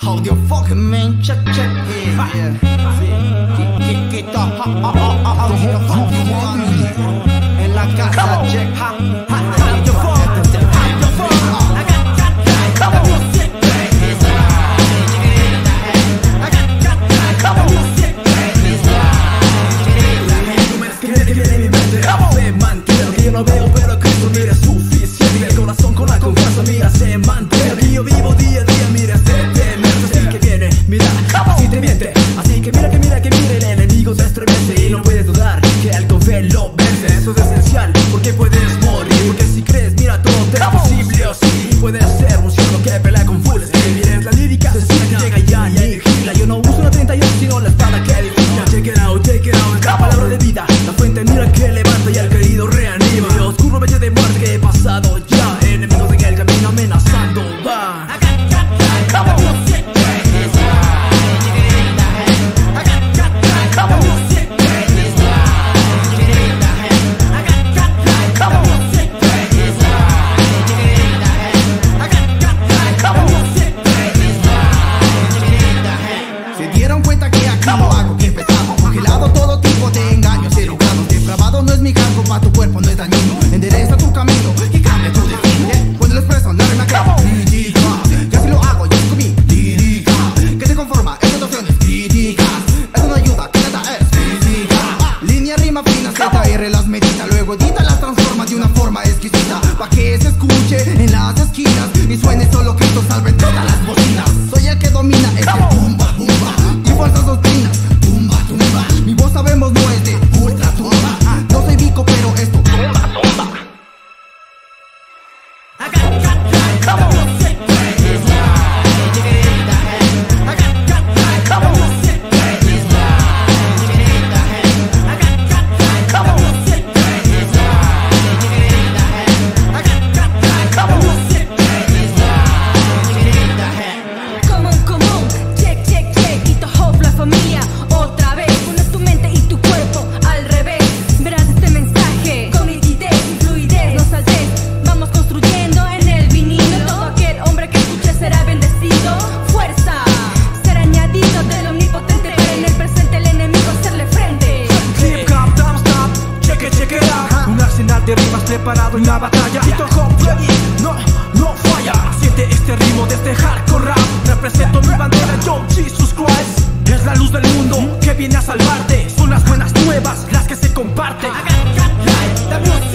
Hold your fucking man, check it. Kick it up, en la casa, check, hold your fucking, hold your fucking. I got that music, baby. I got that music, baby. Tú me das que viene mi mente. Se mantiene, que yo no veo, pero que tú mires suficiente. El corazón con la confianza, mira, se mantiene. Yo vivo día a día, mira, mira, así te miente, así que mire, el enemigo te estremece y no puedes dudar que el con fe lo vence. Eso es esencial, porque puedes morir, porque si crees, mira, todo te es posible, o sí, puedes ser un ciego que pelea con fools. Miren, la lírica asesina que llega ya y vigila. Yo no uso una 38, sino la espada que divina. Check it out, es la palabra de vida, la fuente mira que levanta y al querido reanima. El oscuro valle de muerte que he pasado ya, enemigos en el camino amenazando va. Tu cuerpo no es dañino, endereza tu camino y cambia tu destino. Cuando lo expreso no rima que critica, ya si lo hago yo es mi lírica, que se conforma en situaciones críticas. Eso no ayuda, que nada es física. Línea, rima, fina, ZR las medita, luego edita, las transforma de una forma exquisita, pa' que se escuche en las esquinas y suene solo que esto salve todas las bocinas. Soy el que domina este tumba, tumba y fuerzas doctrinas, tumba, tumba. Mi voz sabemos no es de ultra tumba. Pero esto tumba, tumba. I got that music, baby. I got that music, baby. I got that music, baby. I got that music, baby. Come on, check, y toda la familia otra vez. Pones tu mente y tu cuerpo al revés. Rimas preparado en la batalla, Hito Hop no falla. Siente este ritmo de este hardcore rap. Represento mi bandera, yo Jesus Christ. Es la luz del mundo que viene a salvarte. Son las buenas nuevas las que se comparten. I got that music.